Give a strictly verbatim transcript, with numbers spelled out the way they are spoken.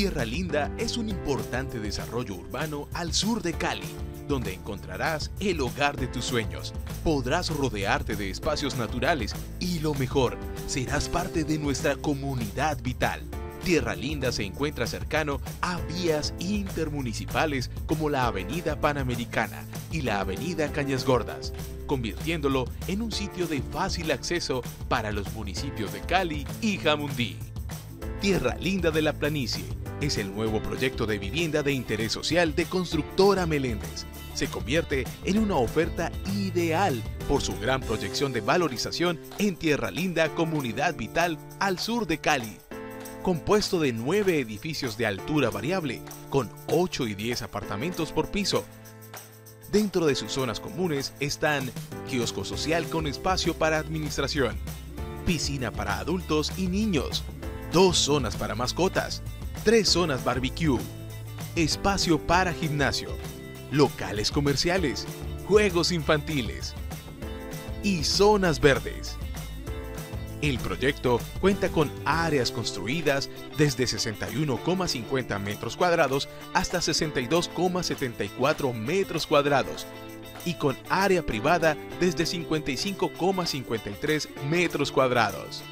Tierra Linda es un importante desarrollo urbano al sur de Cali, donde encontrarás el hogar de tus sueños, podrás rodearte de espacios naturales y lo mejor, serás parte de nuestra comunidad vital. Tierra Linda se encuentra cercano a vías intermunicipales como la Avenida Panamericana y la Avenida Cañas Gordas, convirtiéndolo en un sitio de fácil acceso para los municipios de Cali y Jamundí. Tierra Linda de la Planicie es el nuevo proyecto de vivienda de interés social de Constructora Meléndez. Se convierte en una oferta ideal por su gran proyección de valorización en Tierra Linda, comunidad vital al sur de Cali. Compuesto de nueve edificios de altura variable, con ocho y diez apartamentos por piso. Dentro de sus zonas comunes están kiosco social con espacio para administración, piscina para adultos y niños, dos zonas para mascotas, tres zonas barbecue, espacio para gimnasio, locales comerciales, juegos infantiles y zonas verdes. El proyecto cuenta con áreas construidas desde sesenta y uno coma cincuenta metros cuadrados hasta sesenta y dos coma setenta y cuatro metros cuadrados y con área privada desde cincuenta y cinco coma cincuenta y tres metros cuadrados.